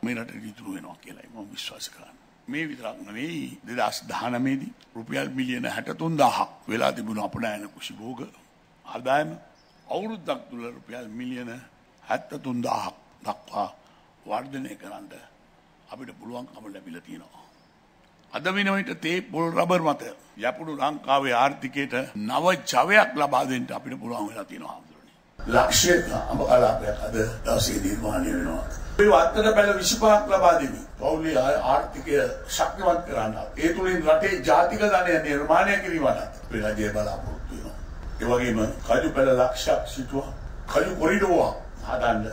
මේ රටට ඉතුරු වෙනවා කියලායි මම විශ්වාස කරන්නේ. මේ විතරක් නෙවෙයි දෙදාස් දහනවයේ දී රුපියල් මිලියන හැටතුන් දහයක් වෙලා තිබුණා අපනයන කුෂි භෝග ආදායම. අවුරුද්දක් තුළ රුපියල් මිලියන හැත්තතුන් දහයක් දක්වා වර්ධනය කරන්න අපිට පුළුවන්කම ලැබිලා තියෙනවා. අද වෙනකොට තේ, පොල්, රබර් මත යපුණු ලංකාවේ ආර්ථිකයට නව ජවයක් ලබා දෙන්න අපිට පුළුවන් වෙලා තියෙනවා අඳුරනේ. ලක්ෂයක අඹ කලාපයක් අද දවසේ නිර්මාණය වෙනවා. මේ වත්තන පැල විසිපහක් ලබා දෙමි. පෞලි ආර්ථිකය ශක්තිමත් කරන්න. ඒ තුලින් රටේ ජාතික ධනය නිර්මාණය කිරීමට ප්‍රයෝජන බලාපොරොත්තු වෙනවා. ඒ වගේම කජු පෙළ ලක්ෂයක් සිටුව කජු කොරිඩෝවක් හදන්න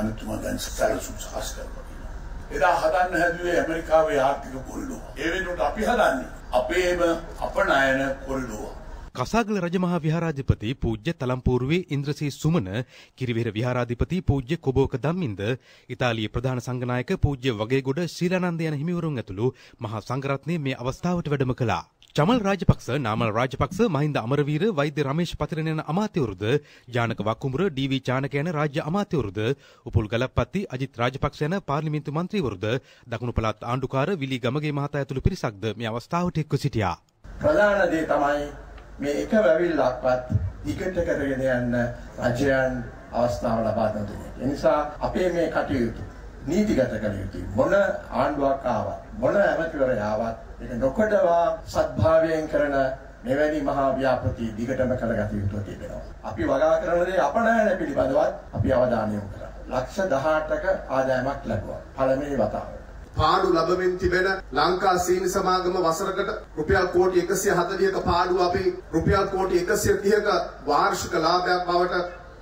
අනුතුමා දැන් සැලසුම් සකස් කරනවා. එදා හදන්න හැදුවේ ඇමරිකාවේ ආර්ථික කොරිඩෝව. ඒ වෙනුවට අපි හදන්නේ අපේම අපනයන කොරිඩෝව. කසාගල රජ මහා විහාරාධිපති පූජ්‍ය තලම්පූරුවේ ඉන්ද්‍රසී සුමන, කිරිවෙහෙර විහාරාධිපති පූජ්‍ය කොබෝක ධම්මින්ද, ඉතාලියේ ප්‍රධාන සංඝනායක පූජ්‍ය වගේගොඩ ශීලානන්ද යන හිමිවරුන් ඇතුළු මහා සංඝරත්නය මේ අවස්ථාවට වැඩම කළා. චමල් රාජපක්ෂ, නාමල් රාජපක්ෂ, මහින්ද අමරවීර, වෛද්‍ය රමේෂ් පතිරණ යන අමාත්‍යවරුද, ජානක වක්කුඹුර, ඩී වී චානක යන රාජ්‍ය අමාත්‍යවරුද, උපුල් ගලප්පත්ති, අජිත් රාජපක්ෂ යන පාර්ලිමේන්තු මන්ත්‍රීවරුද, දකුණු පළාත් ආණ්ඩුකාර විලි ගමගේ මහතා ඇතුළු පිරිසක්ද මේ අවස්ථාවට එක්ව සිටියා. ප්‍රධාන දේ තමයි මේ එක වැවිල්ලක්වත් දිගට කරගෙන යන්න රජයන් අවස්ථාව ලබා දෙන්නේ. ඒ නිසා අපේ මේ කටයුතු නීතිගත කළ යුතුයි. මොන ආණ්ඩුවක් ආවත්, මොන ඇමතිවරයෙක් ආවත් ඒක නොකඩවා සත්භාවයෙන් කරන මෙවැනි මහා ව්‍යාපෘති දිගටම කරගත යුතු තියෙනවා. අපි වගා කරන දේ අපනයන පිළිබඳවත් අපි අවධානය යොමු කරා. ලක්ෂ දහඅටක ආදායමක් ලැබුවා. පළමුව වතාවට. පාඩු ලැබෙමින් තිබෙන ලංකා සීනි සමාගම වසරකට රුපියල් කෝටි එකසිය හතළිහක පාඩුව අපි රුපියල් කෝටි එකසිය තිහක වාර්ෂික ලාභයක් බවට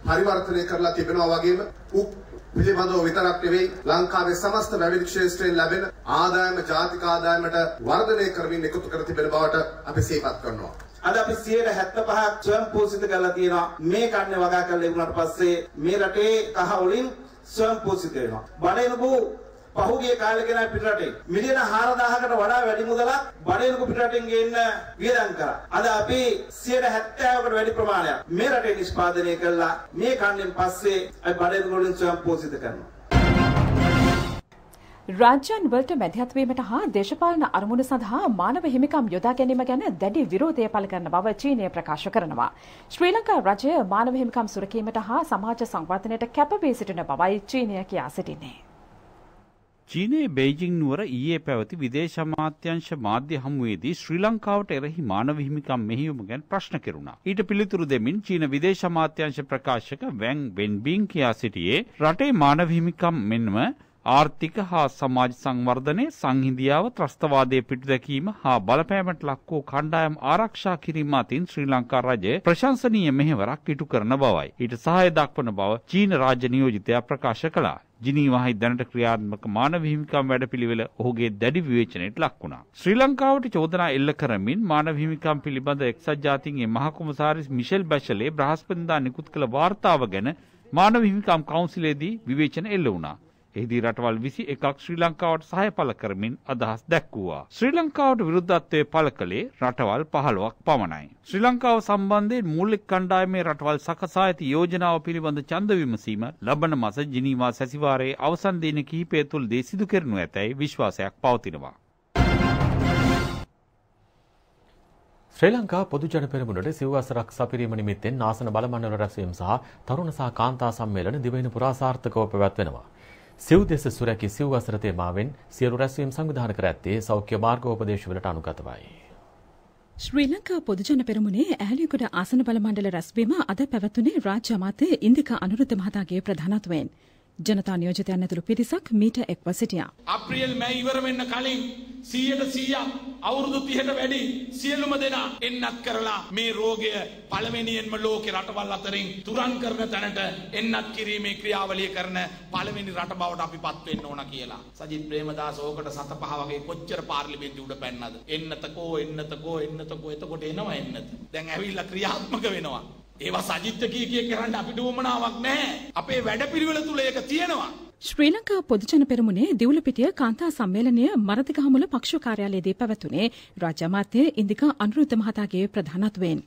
පරිවර්තනය කරලා තිබෙනවා. වගේම උක් පිළිබඳව විතරක් නෙවෙයි ලංකාවේ සමස්ත වැවිලි ක්ෂේත්‍රයෙන් ලැබෙන ආදායම ජාතික ආදායමට වර්ධනය කරමින් එකතු කර තිබෙන බවට අපි සිහිපත් කරනවා. අද අපි සියයට හැත්තෑ පහක් ස්වයං පෝෂිත කරලා තියෙනවා. මේ කන්නේ වගා කරලා ඉවරනට පස්සේ මේ රටේ කහ වලින් ස්වයං පෝෂිත වෙනවා. බඩේනබු පහුගිය කාලේ ගෙනා පිටරටේ මිලියන හාරදාහකට වඩා වැඩි මුදලක් බඩේනකු පිටරටින් ගේන්න වියදම් කරා. අද අපි සියයට හැත්තෑවකට වැඩි ප්‍රමාණයක් මේ රටේ නිෂ්පාදනය කළා. මේ කන්නෙන් පස්සේ අපි බඩේනකු වලින් ස්වයං පෝෂිත කරනවා. राज्यन वलट मध्यत्वेमट देशपालन अरमुण सदहा मानव हिमिकम योदा गैनीम गैन दडि विरोधय पल करन बव चीनय प्रकाश करनवा. श्रीलंका राज्य मानव हिमिकम सुरखीमट समाज संवर्धनयट කැප වේ සිටින බවයි චීනය කියා සිටින්නේ. චීනයේ බෙයිජිං නුවර ඊයේ පැවති විදේශ අමාත්‍යාංශ මාධ්‍ය හමුවේදී ශ්‍රී ලංකාවට එරෙහි මානව හිමිකම් මෙහෙයුම ගැන ප්‍රශ්න කෙරුණා. ඊට පිළිතුරු දෙමින් චීන විදේශ අමාත්‍යාංශ ප්‍රකාශක වැන් වෙන්බින් කියා සිටියේ රටේ මානව හිමිකම් මෙන්ම ආර්ථික හා සමාජ සංවර්ධනයේ සංහිඳියාව ත්‍රස්තවාදයේ පිටුදැකීම හා බලපෑමට ලක් වූ කණ්ඩායම් ආරක්ෂා කිරීම අතින් ශ්‍රී ලංකා රජය ප්‍රශංසනීය මෙහෙවරක් ඉටු කරන බවයි. ඊට සහාය දක්වන බව චීන රාජ්‍ය නියෝජිතයා ප්‍රකාශ කළා. ජිනීවාහි දැනට ක්‍රියාත්මක මානව හිමිකම් වැඩපිළිවෙල ඔහුගේ දැඩි විවේචනයට ලක් වුණා. ශ්‍රී ලංකාවට චෝදනා එල්ල කරමින් මානව හිමිකම් පිළිබඳ එක්සත් ජාතීන්ගේ මහ කොමසාරිස් මිෂෙල් බැෂලේ බ්‍රහස්පතින්දා නිකුත් කළ වාර්තාව ගැන මානව හිමිකම් කවුන්සිලේදී විවේචන එල්ල වුණා. එහිදී රටවල් විසි එකක් ශ්‍රී ලංකාවට සහාය පළ කරමින් අදහස් දැක්වුවා. ශ්‍රී ලංකාවට විරුද්ධත්වයේ පළ කළේ රටවල් පහළොවක් පමණයි. ශ්‍රී ලංකාව සම්බන්ධයෙන් මූලික කණ්ඩායමේ රටවල් සකසා ඇති යෝජනාව පිළිබඳ ඡන්ද විමසීම ලබන මාස ජිනීවා සැසිවාරයේ අවසන් දින කිහිපය තුලදී සිදු කරනු ඇතැයි විශ්වාසයක් පවතිනවා. ශ්‍රී ලංකා පොදු ජන පෙරමුණට සිව් වසරක් සපිරීම නිමිත්තෙන් ආසන බලමණ්ඩල රැස්වීම සහ තරුණ සහ කාන්තා සම්මේලන දිවයින පුරා සාර්ථකව පැවැත්වෙනවා. සිව් දෙස සුරැකි සිව් වසර තේමාවෙන් සියලු රැස්වීම් සංවිධානය කර ඇත්තේ සෞඛ්‍ය මාර්ගෝපදේශවලට අනුගතවයි. ශ්‍රී ලංකා පොදුජන පෙරමුණේ ඇහැලියගොඩ ආසන බලමණ්ඩල රැස්වීම අද පැවැත්වුණේ රාජ්‍ය අමාත්‍ය ඉන්දික අනුරුද්ධ මහතාගේ ප්‍රධානත්වයෙන්. ජනතා නියෝජිතයන් ඇතුළු පිරිසක් මීට එක්ව සිටියා. අප්‍රේල් මැයි ඉවර වෙන්න කලින් සියයට සියයක් අවුරුදු තිහකට වැඩි සියලුම දෙනා එන්නත් කරලා මේ රෝගය පළවෙනියෙන්ම ලෝකේ රටවල් අතරින් තුරන් කරන තැනට එන්නත් කිරීමේ ක්‍රියාවලිය කරන පළවෙනි රට බවට අපිපත් වෙන්න ඕන කියලා. සජිත් ප්‍රේමදාස ඕකට සතපහ වගේ කොච්චර පාර්ලිමේන්තු උඩ පැන්නද? එන්නතකෝ එන්නතකෝ එන්නතකෝ එතකොට එනවා එන්නත. දැන් ඇවිල්ලා ක්‍රියාත්මක වෙනවා. ඒවා සජිත් කී කිය කරන්න අපිට උවමනාවක් නැහැ. අපේ වැඩපිළිවෙල තුල ඒක තියෙනවා. ශ්‍රී ලංකා පොදුජන පෙරමුණේ දිවුලපිටිය කාන්තා සම්මේලනය මරතිගහමුල පක්ෂ කාර්යාලයේදී පැවැතුනේ රාජ්‍ය අමාත්‍ය ඉන්දිකා අනුරුද්ධ මහතාගේ ප්‍රධානත්වයෙන්.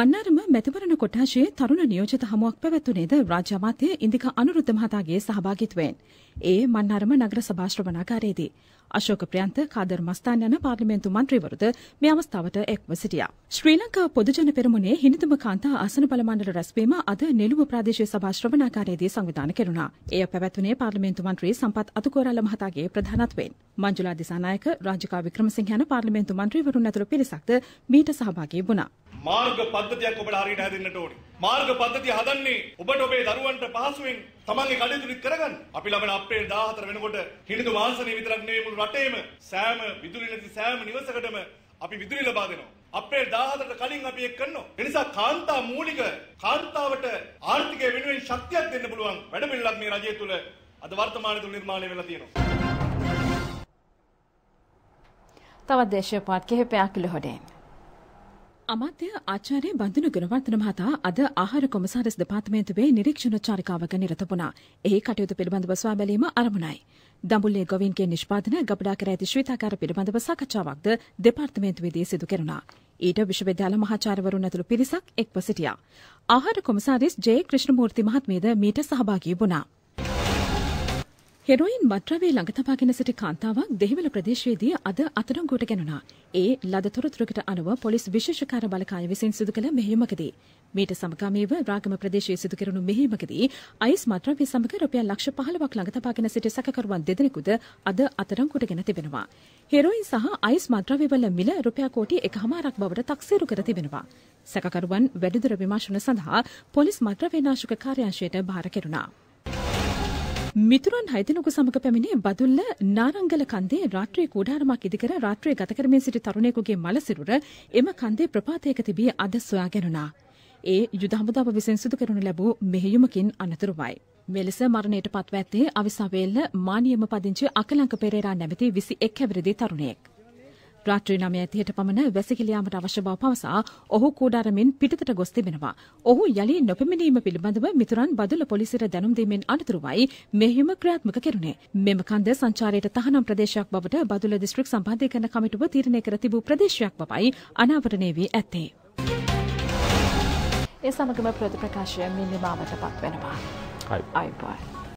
මන්නාරම මෙතවරණ කොටාෂයේ තරුණ නියෝජිත හමුවක් පැවැතුනේද රාජ්‍ය අමාත්‍ය ඉන්දිකා අනුරුද්ධ මහතාගේ සහභාගීත්වයෙන්. ඒ මන්නාරම නගර සභා ශ්‍රවණාගාරයේදී අශෝක ප්‍රියන්ත කාදර් මස්තාන් යන පාර්ලිමේන්තු මන්ත්‍රීවරුද මේ අවස්ථාවට එක්ව සිටියා. ශ්‍රී ලංකා පොදුජන පෙරමුණේ හිනතුම කාන්තා ආසන බලමණ්ඩල රැස්වීම අද නෙළුව ප්‍රාදේශීය සභා ශ්‍රවණාගාරයේදී සංවිධානය කෙරුණා. එය පැවැත්වුණේ පාර්ලිමේන්තු මන්ත්‍රී සම්පත් අතුකෝරාල මහතාගේ ප්‍රධානත්වයෙන්. මංජුලා දිසානායක, රාජිකා වික්‍රමසිංහ යන පාර්ලිමේන්තු මන්ත්‍රීවරුන් ඇතුළු පිරිසක්ද මීට සහභාගී වුණා. මාර්ග පද්ධතියක් ඔබට හරියට හැදෙන්නට ඕනේ. මාර්ග පද්ධතිය හදන්නේ ඔබට ඔබේ දරුවන්ට පහසුවෙන් තමන්ගේ කඩේට උඩ කරගන්න. අපි ලබන අප්‍රේල් දහහතර වෙනකොට හිනතු මාංශනේ විතරක් නෙවෙයි මුළු රටේම සෑම විදුලි නැති සෑම නිවසකටම අපි විදුලි ලබා දෙනවා. අප්‍රේල් දහහතරට කලින් අපි ඒක කරනවා. ඒ නිසා කාන්තා මූලික කාන්තාවට ආර්ථිකය වෙනුවෙන් ශක්තියක් දෙන්න පුළුවන් වැඩපිළිවෙලක් මේ රජය තුල අද වර්තමානයේ තුල නිර්මාණය වෙලා තියෙනවා. තවත් දේශීය පාත් කිහිපයක් ඉලහොඩෙන්. අමාත්‍ය ආචාර්ය බන්දුන ගුණවර්ධන මහතා අද ආහාර කොමසාරිස් දෙපාර්තමේන්තුවේ නිරීක්ෂණ චාරිකාවක නිරත වුණා. එහි කටයුතු පිළිබඳව සොයා බැලීම අරමුණයි. දඹුල්ලේ ගොවීන්ගේ නිෂ්පාදන ගබඩා කර ඇති ශ්‍රීතාකාර පිළිබඳව සාකච්ඡාවක්ද දෙපාර්තමේන්තුවේදී සිදු කෙරුණා. ඊට විශ්වවිද්‍යාල මහාචාර්යවරුන් ඇතුළු පිරිසක් එක්ව සිටියා. ආහාර කොමසාරිස් ජේ ක්‍රිෂ්ණමූර්ති මහත්මියද මීට සහභාගී වුණා. හෙරොයින් මත්ද්‍රව්‍ය ළඟ තබාගෙන සිටි කාන්තාවක් දෙහිවල ප්‍රදේශයේදී අද අත්අඩංගුවට ගැනුණා. ඒ ලද තොරතුරකට අනුව පොලිස් විශේෂකාර බලකාය විසින් සිදු කළ මෙහෙයුමකදී මීට සමගාමීව රාගම ප්‍රදේශයේ සිදු කෙරුණු මෙහෙයුමකදී අයිස් මත්ද්‍රව්‍ය සමග රුපියල් ලක්ෂ පහළොවක් ළඟ තබාගෙන සිටි සැකකරුවන් දෙදෙනෙකුද අද අත්අඩංගුවට ගෙන තිබෙනවා. හෙරොයින් සහ අයිස් මත්ද්‍රව්‍යවල මිල රුපියල් කෝටි එකහමාරක් බවට තක්සේරු කර තිබෙනවා. සැකකරුවන් වැඩිදුර විමර්ශන සඳහා පොලිස් මත්ද්‍රව්‍ය නාශක කාර්යාංශයට භාර කෙරුණා. මිතුරන් හයදෙනෙකු සමග පැමිණි බදුල්ල නාරංගල කන්දේ රාත්‍රී කූඩාරමක් ඉදිකර රාත්‍රියේ ගත කරමින් සිටි තරුණයෙකුගේ මළසිරුර එම කන්දේ ප්‍රපාතයක තිබී අද සොයා ගැනුණා. ඒ යුද හමුදාව විසින් සිදු කරනු ලැබූ මෙහෙයුමකින් අනතුරුවයි. මෙලෙස මරණයට පත්ව ඇත්තේ අවිසාවේල්ල මානියම පදිංචි අකලංක පෙරේරා නැමැති විසි එක් හැවිරිදි තරුණයෙක්. රාත්‍රී නවය තිහට පමණ වැසිකිළියාමට අවශ්‍ය බව පවසා ඔහු කූඩාරමින් පිටතට ගොස් තිබෙනවා. ඔහු යලි නොපෙමිණීම පිළිබඳව මිතුරන් බදුල්ල පොලිසියට දැනුම් දීමෙන් අනතුරුවයි මෙහෙයුම ක්‍රියාත්මක කෙරුණේ. මෙම කන්ද සංචාරයට තහනම් ප්‍රදේශයක් බවට බදුල්ල දිස්ත්‍රික් සම්පාදකයන කමිටුව තීරණය කර තිබූ ප්‍රදේශයක් බවයි අනාවරණය වී ඇත්තේ. ඒ සමගම ප්‍රතිප්‍රකාශය මිලිමාවටපත් වෙනවා.